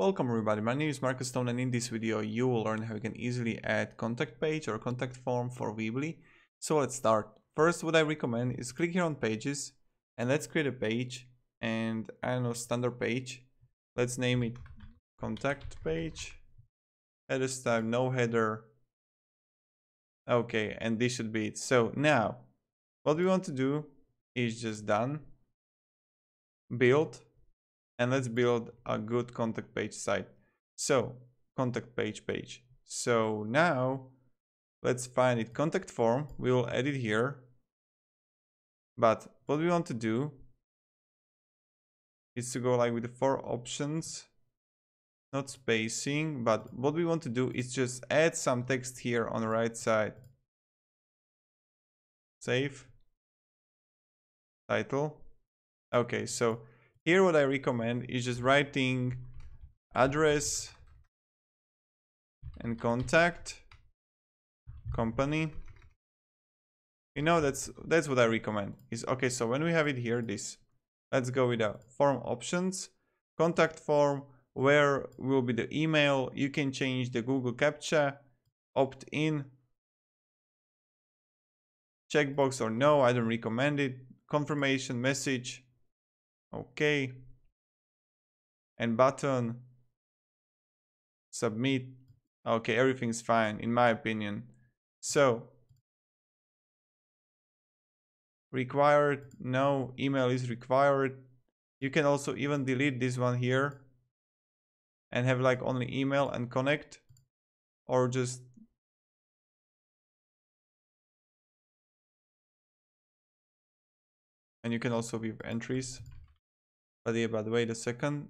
Welcome everybody, my name is Marcus Stone, and in this video you will learn how you can easily add contact page or contact form for Weebly. So let's start. First, what I recommend is click here on pages and let's create a page, and I don't know, standard page. Let's name it contact page. Let us type no header. Okay, and this should be it. So now what we want to do is just done, build. And let's build a good contact page site. So contact page. So now let's find it, contact form. We will add it here. But what we want to do is to go like with the four options, not spacing. But what we want to do is just add some text here on the right side. Save. Title. Okay, so here what I recommend is just writing address and contact, company. You know, that's what I recommend. Is okay, so when we have it here, this, let's go with the form options, contact form, where will be the email. You can change the Google CAPTCHA, opt-in, checkbox or no, I don't recommend it, confirmation message. Okay, and button, submit. Okay, everything's fine in my opinion. So required, no, email is required. You can also even delete this one here and have like only email and connect, or just and you can also give entries. But yeah, but wait a second.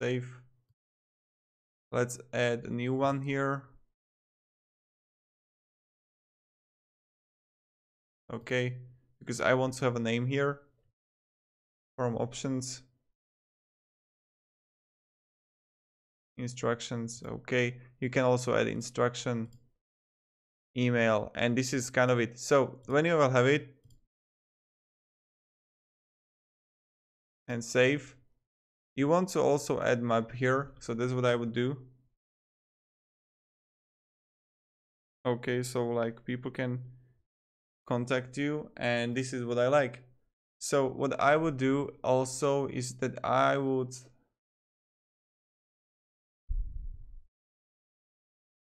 Save. Let's add a new one here. Okay, because I want to have a name here. Form options. Instructions. Okay, you can also add instruction. Email, and this is kind of it. So when you will have it, and save. You want to also add map here, so that's what I would do. Okay, so like people can contact you, and this is what I like. So what I would do also is that I would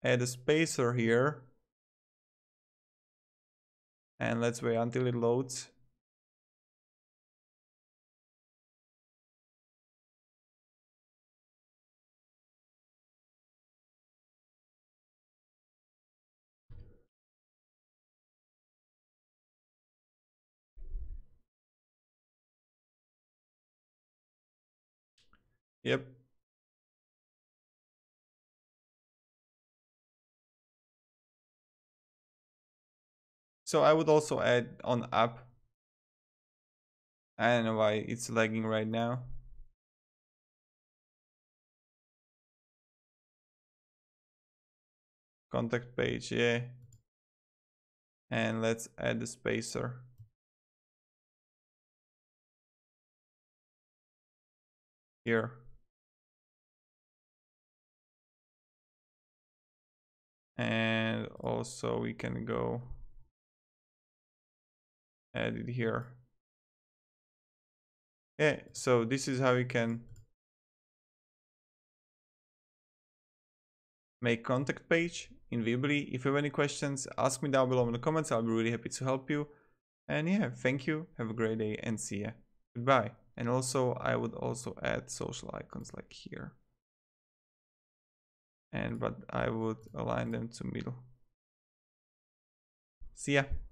add a spacer here, and let's wait until it loads. Yep. So I would also add on app. I don't know why it's lagging right now. Contact page, yeah. And let's add the spacer. Here. And also we can go add it here. Yeah, so this is how we can make contact page in Weebly. If you have any questions, ask me down below in the comments. I'll be really happy to help you. And yeah, thank you. Have a great day and see ya. Goodbye. And also I would also add social icons like here. But I would align them to middle. See ya.